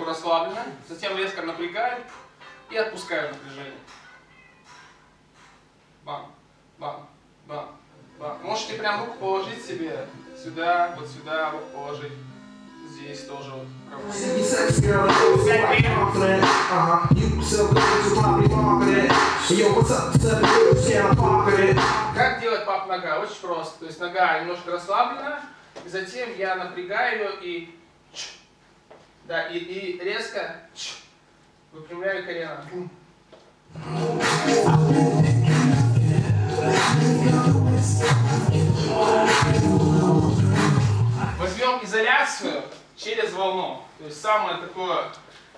руку расслабленно, затем резко напрягаем и отпускаем напряжение. Бам, бам, бам, бам. Можете прям руку положить себе сюда, вот сюда руку положить. Здесь тоже вот. Как делать пап-нога? Очень просто. То есть нога немножко расслаблена, и затем я напрягаю ее и да, и резко выпрямляю колено. Возьмем изоляцию через волну. То есть самое такое,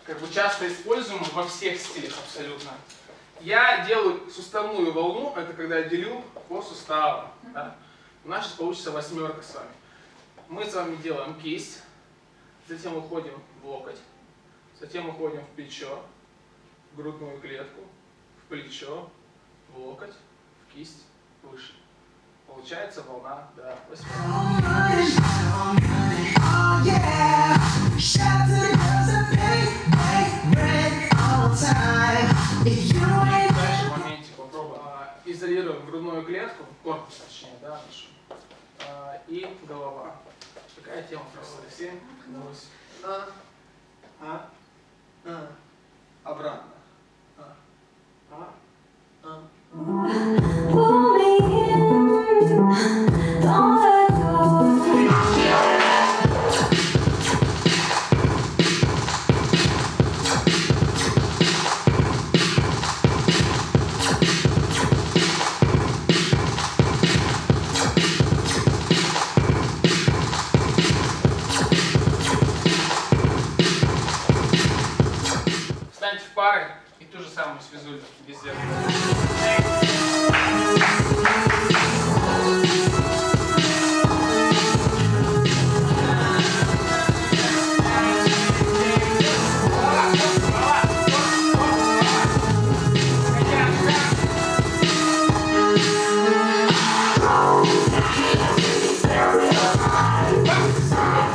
как бы часто используемое во всех стилях абсолютно. Я делаю суставную волну, это когда я делю по суставам. Да? У нас сейчас получится восьмерка с вами. Мы с вами делаем кисть. Затем уходим в локоть, затем уходим в плечо, в грудную клетку, в плечо, в локоть, в кисть, выше. Получается волна до 8. Дальше в моменте попробуем. Изолируем грудную клетку, корпус точнее, да, и голова. Такая тема просто. 7, 8. Обратно. И ту же самую связульку везде.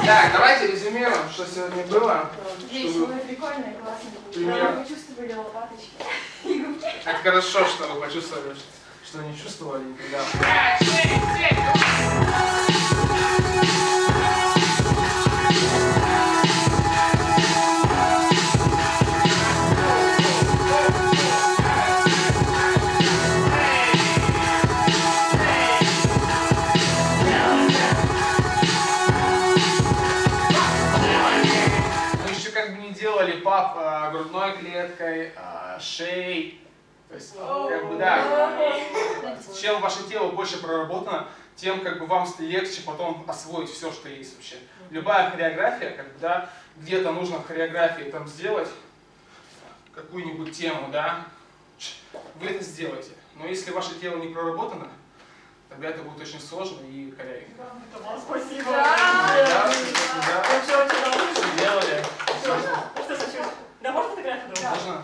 Так, давайте резюмируем, что сегодня было. Весело, прикольно и классно. Пример. Почувствовали лопаточки и губки. Так хорошо, что вы почувствовали, что не чувствовали никогда. Пап грудной клеткой, шеей. То есть, как бы, да, чем ваше тело больше проработано, тем как бы вам легче потом освоить все, что есть вообще. Любая хореография, когда где-то нужно в хореографии там сделать какую-нибудь тему, да, вы это сделаете. Но если ваше тело не проработано, тогда это будет очень сложно и коряйно. Спасибо. Можно фотографию? Да. Можно?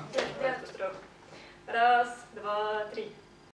Раз, два, три.